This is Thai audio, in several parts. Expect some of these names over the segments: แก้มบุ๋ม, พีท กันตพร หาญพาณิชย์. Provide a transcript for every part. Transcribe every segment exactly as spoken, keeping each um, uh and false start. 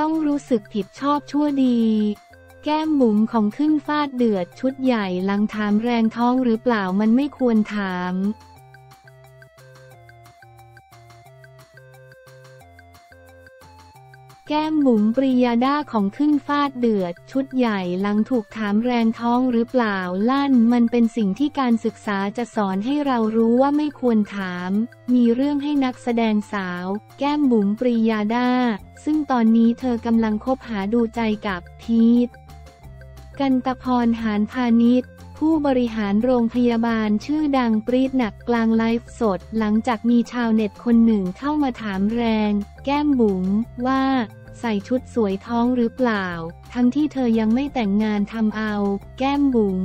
ต้องรู้สึกผิดชอบชั่วดีแก้มบุ๋มของขึ้นฟาดเดือดชุดใหญ่หลังถามแรงท้องหรือเปล่ามันไม่ควรถามแก้มบุ๋มปริยาดาของขึ้นฟาดเดือดชุดใหญ่หลังถูกถามแรงท้องหรือเปล่าลั่นมันเป็นสิ่งที่การศึกษาจะสอนให้เรารู้ว่าไม่ควรถามมีเรื่องให้นักแสดงสาวแก้มบุ๋มปริยาดาซึ่งตอนนี้เธอกำลังคบหาดูใจกับพีท กันตพร หาญพานิชผู้บริหารโรงพยาบาลชื่อดังปรี๊ดหนักกลางไลฟ์สดหลังจากมีชาวเน็ตคนหนึ่งเข้ามาถามแรงแก้มบุ๋มว่าใส่ชุดสวยท้องหรือเปล่าทั้งที่เธอยังไม่แต่งงานทำเอาแก้มบุ๋ม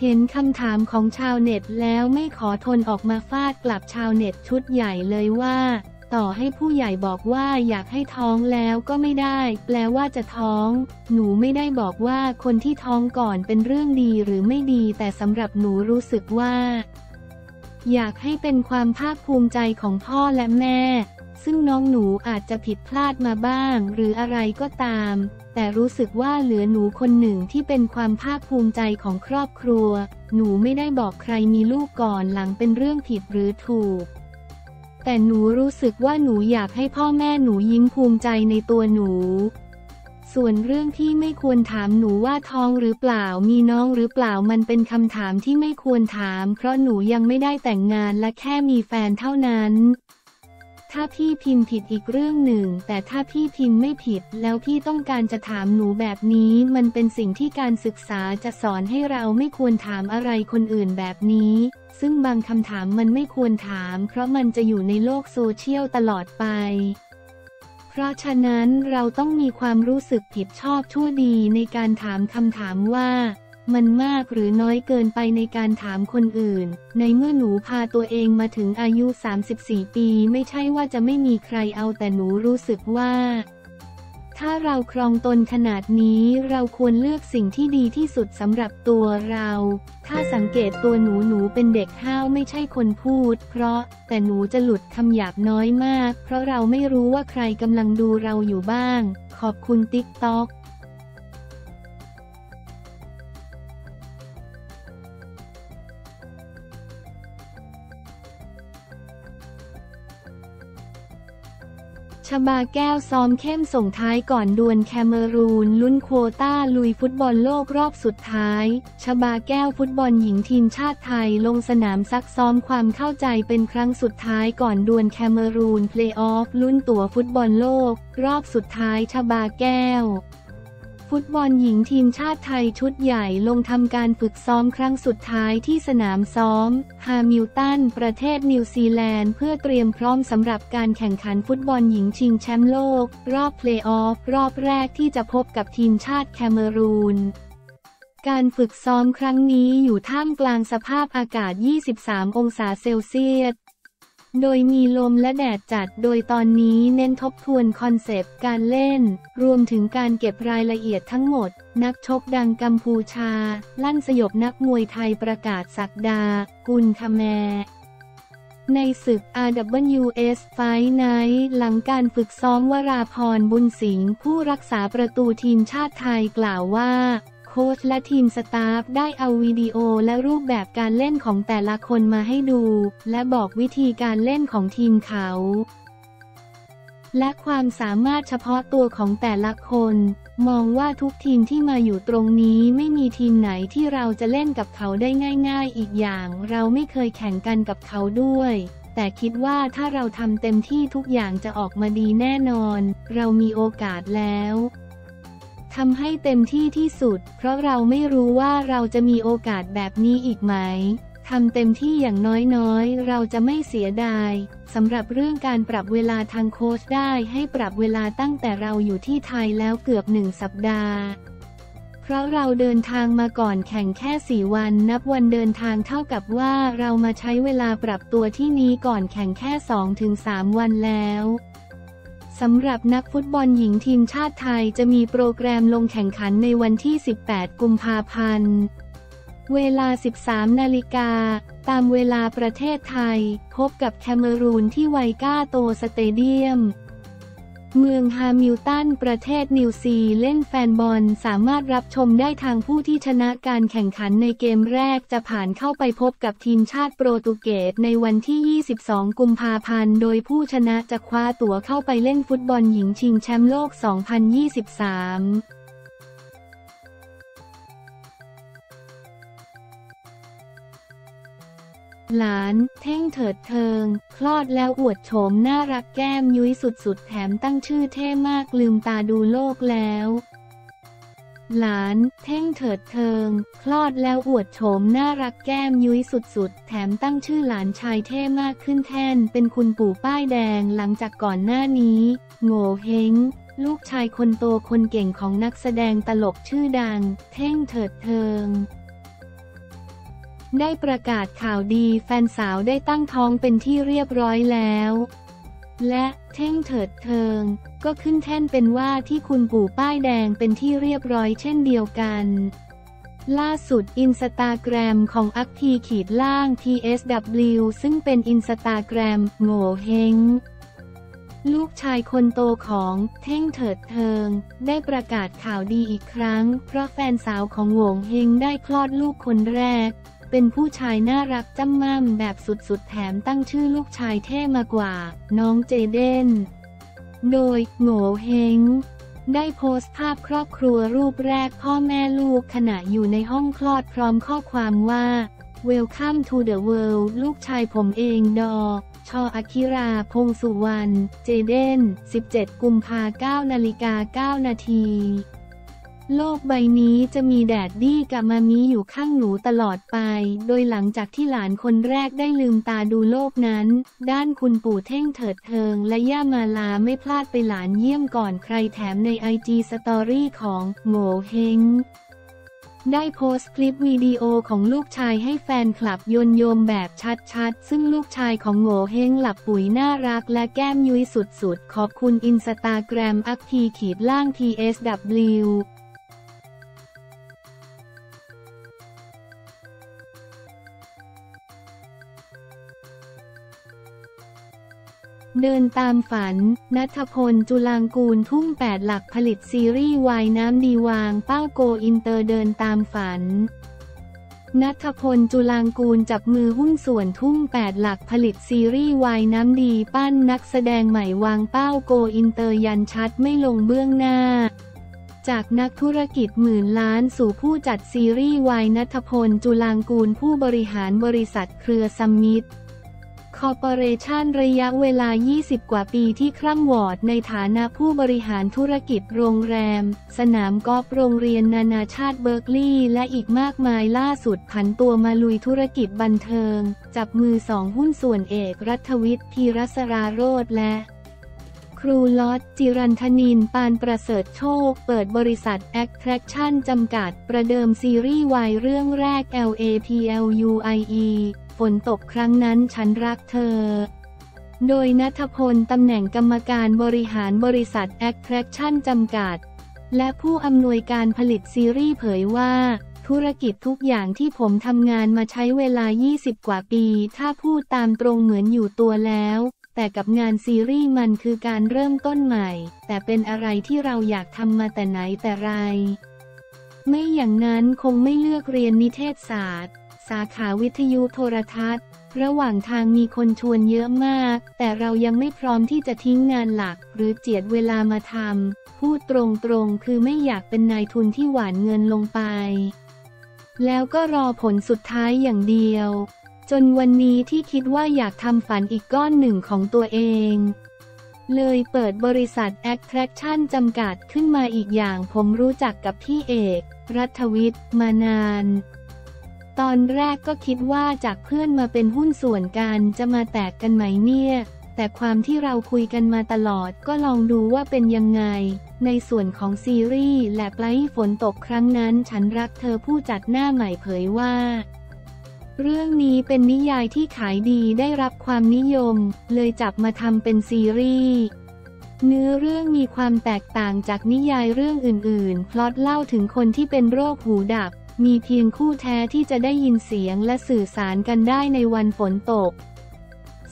เห็นคำถามของชาวเน็ตแล้วไม่ขอทนออกมาฟาดกลับชาวเน็ตชุดใหญ่เลยว่าต่อให้ผู้ใหญ่บอกว่าอยากให้ท้องแล้วก็ไม่ได้แปลว่าจะท้องหนูไม่ได้บอกว่าคนที่ท้องก่อนเป็นเรื่องดีหรือไม่ดีแต่สำหรับหนูรู้สึกว่าอยากให้เป็นความภาคภูมิใจของพ่อและแม่ซึ่งน้องหนูอาจจะผิดพลาดมาบ้างหรืออะไรก็ตามแต่รู้สึกว่าเหลือหนูคนหนึ่งที่เป็นความภาคภูมิใจของครอบครัวหนูไม่ได้บอกใครมีลูกก่อนหลังเป็นเรื่องผิดหรือถูกแต่หนูรู้สึกว่าหนูอยากให้พ่อแม่หนูยิ้มภูมิใจในตัวหนูส่วนเรื่องที่ไม่ควรถามหนูว่าท้องหรือเปล่ามีน้องหรือเปล่ามันเป็นคำถามที่ไม่ควรถามเพราะหนูยังไม่ได้แต่งงานและแค่มีแฟนเท่านั้นถ้าพี่พิมพ์ผิดอีกเรื่องหนึ่งแต่ถ้าพี่พิมพ์ไม่ผิดแล้วพี่ต้องการจะถามหนูแบบนี้มันเป็นสิ่งที่การศึกษาจะสอนให้เราไม่ควรถามอะไรคนอื่นแบบนี้ซึ่งบางคำถามมันไม่ควรถามเพราะมันจะอยู่ในโลกโซเชียลตลอดไปเพราะฉะนั้นเราต้องมีความรู้สึกผิดชอบชั่วดีในการถามคำถามว่ามันมากหรือน้อยเกินไปในการถามคนอื่นในเมื่อหนูพาตัวเองมาถึงอายุสามสิบสี่ปีไม่ใช่ว่าจะไม่มีใครเอาแต่หนูรู้สึกว่าถ้าเราครองตนขนาดนี้เราควรเลือกสิ่งที่ดีที่สุดสำหรับตัวเราถ้าสังเกตตัวหนูหนูเป็นเด็กห้าวไม่ใช่คนพูดเพราะแต่หนูจะหลุดคำหยาบน้อยมากเพราะเราไม่รู้ว่าใครกำลังดูเราอยู่บ้างขอบคุณติ๊กต๊อกชบาแก้วซ้อมเข้มส่งท้ายก่อนดวลแคเมรูนลุ้นโควต้าลุยฟุตบอลโลกรอบสุดท้ายชบาแก้วฟุตบอลหญิงทีมชาติไทยลงสนามซักซ้อมความเข้าใจเป็นครั้งสุดท้ายก่อนดวลแคเมรูนเพลย์ออฟลุ้นตั๋วฟุตบอลโลกรอบสุดท้ายชบาแก้วฟุตบอลหญิงทีมชาติไทยชุดใหญ่ลงทำการฝึกซ้อมครั้งสุดท้ายที่สนามซ้อมฮามิลตันประเทศนิวซีแลนด์เพื่อเตรียมพร้อมสำหรับการแข่งขันฟุตบอลหญิงชิงแชมป์โลกรอบเพลย์ออฟรอบแรกที่จะพบกับทีมชาติแคเมรูนการฝึกซ้อมครั้งนี้อยู่ท่ามกลางสภาพอากาศ ยี่สิบสาม องศาเซลเซียสโดยมีลมและแดดจัดโดยตอนนี้เน้นทบทวนคอนเซปต์การเล่นรวมถึงการเก็บรายละเอียดทั้งหมดนักชกดังกัมพูชาลั่นสยบนักมวยไทยประกาศศักดากุลคแมในศึก อาร์ ดับเบิลยู เอส Fight Night หลังการฝึกซ้อมวราพรบุญสิงห์ผู้รักษาประตูทีมชาติไทยกล่าวว่าโค้ชและทีมสตาฟได้เอาวิดีโอและรูปแบบการเล่นของแต่ละคนมาให้ดูและบอกวิธีการเล่นของทีมเขาและความสามารถเฉพาะตัวของแต่ละคนมองว่าทุกทีมที่มาอยู่ตรงนี้ไม่มีทีมไหนที่เราจะเล่นกับเขาได้ง่ายๆอีกอย่างเราไม่เคยแข่งกันกับเขาด้วยแต่คิดว่าถ้าเราทำเต็มที่ทุกอย่างจะออกมาดีแน่นอนเรามีโอกาสแล้วทำให้เต็มที่ที่สุดเพราะเราไม่รู้ว่าเราจะมีโอกาสแบบนี้อีกไหมทำเต็มที่อย่างน้อยๆเราจะไม่เสียดายสำหรับเรื่องการปรับเวลาทางโค้ชได้ให้ปรับเวลาตั้งแต่เราอยู่ที่ไทยแล้วเกือบหนึ่งสัปดาห์เพราะเราเดินทางมาก่อนแข่งแค่สี่วันนับวันเดินทางเท่ากับว่าเรามาใช้เวลาปรับตัวที่นี้ก่อนแข่งแค่ สองถึงสาม วันแล้วสำหรับนักฟุตบอลหญิงทีมชาติไทยจะมีโปรแกรมลงแข่งขันในวันที่สิบแปดกุมภาพันธ์ เวลา สิบสาม นาฬิกาตามเวลาประเทศไทยพบกับแคเมรูนที่ไวก้าโตสเตเดียมเมืองฮามิลตันประเทศนิวซีแลนด์แฟนบอลสามารถรับชมได้ทางผู้ที่ชนะการแข่งขันในเกมแรกจะผ่านเข้าไปพบกับทีมชาติโปรตุเกสในวันที่ ยี่สิบสอง กุมภาพันธ์โดยผู้ชนะจะคว้าตั๋วเข้าไปเล่นฟุตบอลหญิงชิงแชมป์โลก สองพันยี่สิบสามหลานเท่งเถิดเทิงคลอดแล้วอวดโฉมน่ารักแก้มยุ้ยสุดๆแถมตั้งชื่อเท่มากลืมตาดูโลกแล้วหลานเท่งเถิดเทิงคลอดแล้วอวดโฉมน่ารักแก้มยุ้ยสุดๆแถมตั้งชื่อหลานชายเท่มากขึ้นแทนเป็นคุณปู่ป้ายแดงหลังจากก่อนหน้านี้โง่เฮงลูกชายคนโตคนเก่งของนักแสดงตลกชื่อดังเท่งเถิดเทิงได้ประกาศข่าวดีแฟนสาวได้ตั้งท้องเป็นที่เรียบร้อยแล้วและเท่งเถิดเทิงก็ขึ้นแท่นเป็นว่าที่คุณปู่ป้ายแดงเป็นที่เรียบร้อยเช่นเดียวกันล่าสุดอินสตาแกรมของอักพีขีดล่าง ที เอส ดับเบิลยู ซึ่งเป็นอินสตาแกรมโง่เฮงลูกชายคนโตของเท่งเถิดเทิงได้ประกาศข่าวดีอีกครั้งเพราะแฟนสาวของโง่เฮงได้คลอดลูกคนแรกเป็นผู้ชายน่ารักจ้ำม่ำแบบสุดๆแถมตั้งชื่อลูกชายเท่มากว่าน้องเจเดนโดยโง่เฮงได้โพสต์ภาพครอบครัวรูปแรกพ่อแม่ลูกขณะอยู่ในห้องคลอดพร้อมข้อความว่า Welcome to the world ลูกชายผมเองดอชออาคิรา พงษ์สุวรรณเจเดนสิบเจ็ด กุมภาพันธ์ เก้านาฬิกาเก้า นาทีโลกใบนี้จะมีแดดดี้กับมามีอยู่ข้างหนูตลอดไปโดยหลังจากที่หลานคนแรกได้ลืมตาดูโลกนั้นด้านคุณปู่เท่งเถิดเทิงและย่ามาลาไม่พลาดไปหลานเยี่ยมก่อนใครแถมใน ไอ จี Story ของโง่เฮงได้โพสต์คลิปวิดีโอของลูกชายให้แฟนคลับยนโยมแบบชัดๆซึ่งลูกชายของโง่เฮงหลับปุ๋ยน่ารักและแก้มยุ้ยสุดๆขอบคุณอินสตาแกรมอักพีขีดล่าง ที เอส ดับเบิลยูเดินตามฝันณัฐพลจุฬางกูลทุ่มแปดหลักผลิตซีรีส์วายน้ำดีวางเป้าโกอินเตอร์เดินตามฝันณัฐพลจุฬางกูลจับมือหุ้นส่วนทุ่มแปดหลักผลิตซีรีส์วายน้ำดีปั้นนักแสดงใหม่วางเป้าโกอินเตอร์ยันชัดไม่ลงเบื้องหน้าจากนักธุรกิจหมื่นล้านสู่ผู้จัดซีรีส์วายณัฐพลจุฬางกูลผู้บริหารบริษัทเครือซัมมิตคอร์ปอเรชันระยะเวลายี่สิบกว่าปีที่คร่ำวอดในฐานะผู้บริหารธุรกิจโรงแรมสนามกอล์ฟโรงเรียนนานาชาติเบิร์กลีย์และอีกมากมายล่าสุดผันตัวมาลุยธุรกิจบันเทิงจับมือสองหุ้นส่วนเอกรัฐวิทย์ ธีรสราโรจน์และครูลอตจิรันธนินปานประเสริฐโชคเปิดบริษัท Attraction จำกัดประเดิมซีรีส์วายเรื่องแรก แลพลุย ฝนตกครั้งนั้นฉันรักเธอโดยณัฐพลตำแหน่งกรรมการบริหารบริษัท Attraction จำกัดและผู้อำนวยการผลิตซีรีส์เผยว่าธุรกิจทุกอย่างที่ผมทำงานมาใช้เวลายี่สิบกว่าปีถ้าพูดตามตรงเหมือนอยู่ตัวแล้วแต่กับงานซีรีส์มันคือการเริ่มต้นใหม่แต่เป็นอะไรที่เราอยากทำมาแต่ไหนแต่ไรไม่อย่างนั้นคงไม่เลือกเรียนนิเทศศาสตร์สาขาวิทยุโทรทัศน์ระหว่างทางมีคนชวนเยอะมากแต่เรายังไม่พร้อมที่จะทิ้งงานหลักหรือเจียดเวลามาทำพูดตรงๆคือไม่อยากเป็นนายทุนที่หว่านเงินลงไปแล้วก็รอผลสุดท้ายอย่างเดียวจนวันนี้ที่คิดว่าอยากทำฝันอีกก้อนหนึ่งของตัวเองเลยเปิดบริษัท Attraction จำกัดขึ้นมาอีกอย่างผมรู้จักกับพี่เอกรัฐวิทย์มานานตอนแรกก็คิดว่าจากเพื่อนมาเป็นหุ้นส่วนกันจะมาแตกกันไหมเนี่ยแต่ความที่เราคุยกันมาตลอดก็ลองดูว่าเป็นยังไงในส่วนของซีรีส์และปลายฝนตกครั้งนั้นฉันรักเธอผู้จัดหน้าใหม่เผยว่าเรื่องนี้เป็นนิยายที่ขายดีได้รับความนิยมเลยจับมาทำเป็นซีรีส์เนื้อเรื่องมีความแตกต่างจากนิยายเรื่องอื่นๆพล็อตเล่าถึงคนที่เป็นโรคหูดับ มีเพียงคู่แท้ที่จะได้ยินเสียงและสื่อสารกันได้ในวันฝนตก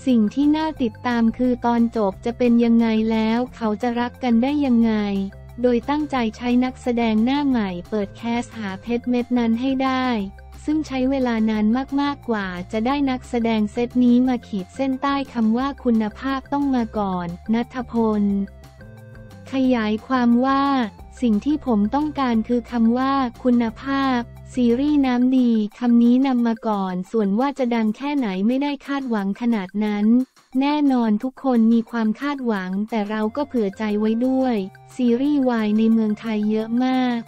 สิ่งที่น่าติดตามคือตอนจบจะเป็นยังไงแล้วเขาจะรักกันได้ยังไงโดยตั้งใจใช้นักแสดงหน้าใหม่เปิดแคสหาเพชรเม็ดนั้นให้ได้ซึ่งใช้เวลานานมากๆกว่าจะได้นักแสดงเซตนี้มาขีดเส้นใต้คำว่าคุณภาพต้องมาก่อนณัฐพลขยายความว่าสิ่งที่ผมต้องการคือคำว่าคุณภาพซีรีส์น้ำดีคำนี้นำมาก่อนส่วนว่าจะดังแค่ไหนไม่ได้คาดหวังขนาดนั้นแน่นอนทุกคนมีความคาดหวังแต่เราก็เผื่อใจไว้ด้วยซีรีส์วายในเมืองไทยเยอะมาก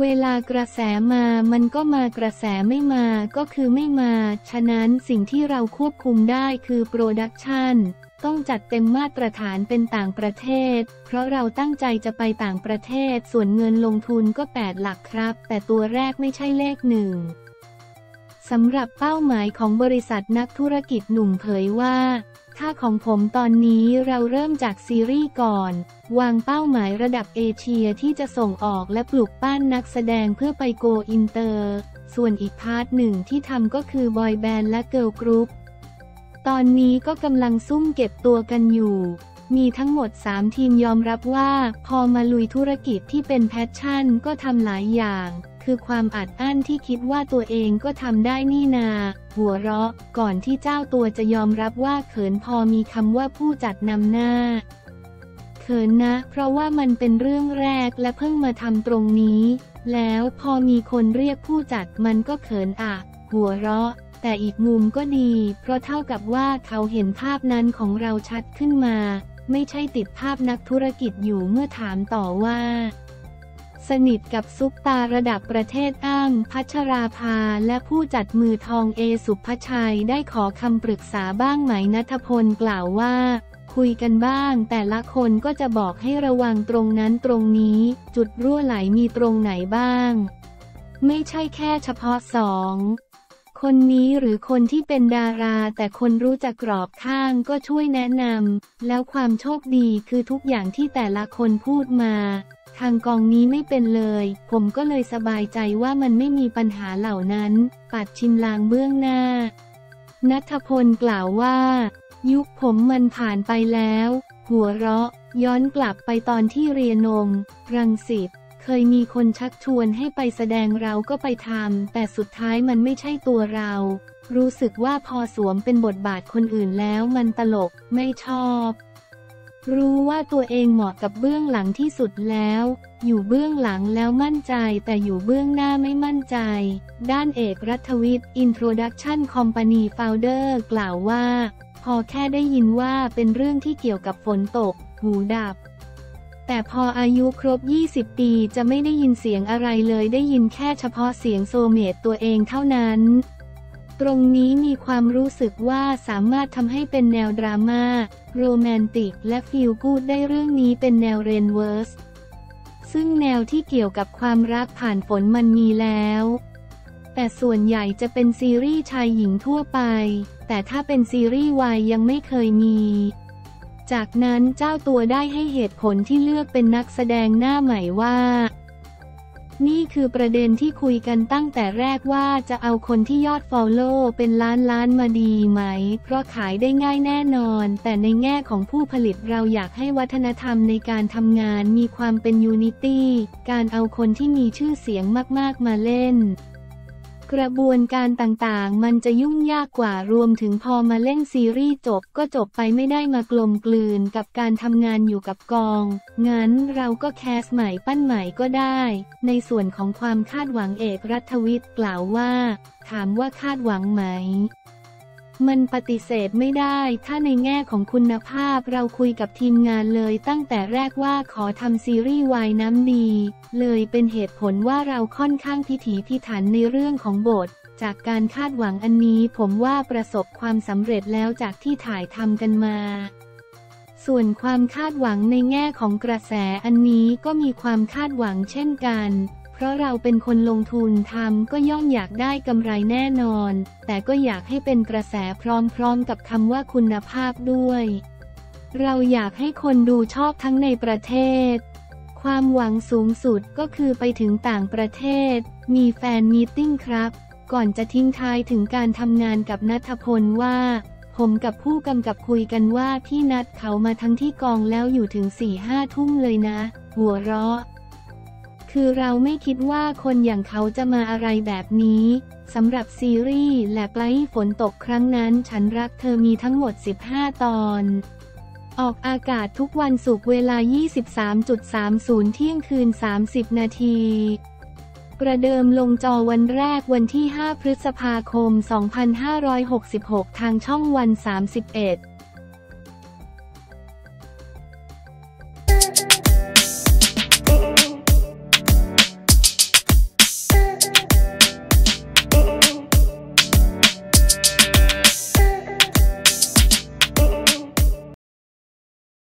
เวลากระแสมามันก็มากระแสไม่มาก็คือไม่มาฉะนั้นสิ่งที่เราควบคุมได้คือโปรดักชันต้องจัดเต็มมาตรฐานเป็นต่างประเทศเพราะเราตั้งใจจะไปต่างประเทศส่วนเงินลงทุนก็แปดหลักครับแต่ตัวแรกไม่ใช่เลขหนึ่งสำหรับเป้าหมายของบริษัทนักธุรกิจหนุ่มเผยว่าค่าของผมตอนนี้เราเริ่มจากซีรีส์ก่อนวางเป้าหมายระดับเอเชียที่จะส่งออกและปลูกปั้นนักแสดงเพื่อไปโกอินเตอร์ส่วนอีกพาร์ทหนึ่งที่ทำก็คือบอยแบนด์และเกิร์ลกรุ๊ปตอนนี้ก็กำลังซุ่มเก็บตัวกันอยู่มีทั้งหมดสามทีมยอมรับว่าพอมาลุยธุรกิจที่เป็นแพชชั่นก็ทำหลายอย่างคือความอัดอั้นที่คิดว่าตัวเองก็ทำได้นี่นาหัวเราะก่อนที่เจ้าตัวจะยอมรับว่าเขินพอมีคำว่าผู้จัดนำหน้าเขินนะเพราะว่ามันเป็นเรื่องแรกและเพิ่งมาทำตรงนี้แล้วพอมีคนเรียกผู้จัดมันก็เขินอ่ะหัวเราะแต่อีกมุมก็ดีเพราะเท่ากับว่าเขาเห็นภาพนั้นของเราชัดขึ้นมาไม่ใช่ติดภาพนักธุรกิจอยู่เมื่อถามต่อว่าสนิทกับซุปตาระดับประเทศอ้ำพัชราภาและผู้จัดมือทองเอสุภชัยได้ขอคำปรึกษาบ้างไหมณัฐพลกล่าวว่าคุยกันบ้างแต่ละคนก็จะบอกให้ระวังตรงนั้นตรงนี้จุดรั่วไหลมีตรงไหนบ้างไม่ใช่แค่เฉพาะสองคนนี้หรือคนที่เป็นดาราแต่คนรู้จักกรอบข้างก็ช่วยแนะนำแล้วความโชคดีคือทุกอย่างที่แต่ละคนพูดมาทางกองนี้ไม่เป็นเลยผมก็เลยสบายใจว่ามันไม่มีปัญหาเหล่านั้นปัดชิมลางเบื้องหน้าณัฐพลกล่าวว่ายุคผมมันผ่านไปแล้วหัวเราะย้อนกลับไปตอนที่เรียนงรังสิตเคยมีคนชักชวนให้ไปแสดงเราก็ไปทำแต่สุดท้ายมันไม่ใช่ตัวเรารู้สึกว่าพอสวมเป็นบทบาทคนอื่นแล้วมันตลกไม่ชอบรู้ว่าตัวเองเหมาะกับเบื้องหลังที่สุดแล้วอยู่เบื้องหลังแล้วมั่นใจแต่อยู่เบื้องหน้าไม่มั่นใจด้านเอกรัฐวิทย์ Introduction Company Founder กล่าวว่าพอแค่ได้ยินว่าเป็นเรื่องที่เกี่ยวกับฝนตกหูดับแต่พออายุครบยี่สิบปีจะไม่ได้ยินเสียงอะไรเลยได้ยินแค่เฉพาะเสียงโซเมตตัวเองเท่านั้นตรงนี้มีความรู้สึกว่าสามารถทำให้เป็นแนวดราม่าโรแมนติกและฟีลกู๊ดได้เรื่องนี้เป็นแนวเรนเวิร์สซึ่งแนวที่เกี่ยวกับความรักผ่านฝนมันมีแล้วแต่ส่วนใหญ่จะเป็นซีรีส์ชายหญิงทั่วไปแต่ถ้าเป็นซีรีส์วายยังไม่เคยมีจากนั้นเจ้าตัวได้ให้เหตุผลที่เลือกเป็นนักแสดงหน้าใหม่ว่านี่คือประเด็นที่คุยกันตั้งแต่แรกว่าจะเอาคนที่ยอดฟอลโล่เป็นล้านล้านมาดีไหมเพราะขายได้ง่ายแน่นอนแต่ในแง่ของผู้ผลิตเราอยากให้วัฒนธรรมในการทำงานมีความเป็นยูนิตี้การเอาคนที่มีชื่อเสียงมากๆมาเล่นกระบวนการต่างๆมันจะยุ่งยากกว่ารวมถึงพอมาเล่นซีรีส์จบก็จบไปไม่ได้มากลมกลืนกับการทำงานอยู่กับกองงั้นเราก็แคสใหม่ปั้นใหม่ก็ได้ในส่วนของความคาดหวังเอกรัฐวิทย์กล่าวว่าถามว่าคาดหวังไหมมันปฏิเสธไม่ได้ถ้าในแง่ของคุณภาพเราคุยกับทีมงานเลยตั้งแต่แรกว่าขอทำซีรีส์วายน้ำดีเลยเป็นเหตุผลว่าเราค่อนข้างพิถีพิถันในเรื่องของบทจากการคาดหวังอันนี้ผมว่าประสบความสำเร็จแล้วจากที่ถ่ายทำกันมาส่วนความคาดหวังในแง่ของกระแสอันนี้ก็มีความคาดหวังเช่นกันเพราะเราเป็นคนลงทุนทำก็ย่อมอยากได้กำไรแน่นอนแต่ก็อยากให้เป็นกระแสพร้อมๆกับคำว่าคุณภาพด้วยเราอยากให้คนดูชอบทั้งในประเทศ ความหวังสูงสุดก็คือไปถึงต่างประเทศมีแฟนมีตติ้งครับก่อนจะทิ้งท้ายถึงการทำงานกับณัฐพลว่าผมกับผู้กำกับคุยกันว่าพี่นัดเขามาทั้งที่กองแล้วอยู่ถึง สี่ห้า ทุ่มเลยนะหัวเราะคือเราไม่คิดว่าคนอย่างเขาจะมาอะไรแบบนี้สำหรับซีรีส์แหลกไล่ฝนตกครั้งนั้นฉันรักเธอมีทั้งหมดสิบห้าตอนออกอากาศทุกวันศุกร์เวลา ยี่สิบสาม สามสิบ น. เที่ยงคืน สามสิบ นาทีประเดิมลงจอวันแรกวันที่ ห้า พฤษภาคม สองพันห้าร้อยหกสิบหกทางช่องวัน สามสิบเอ็ด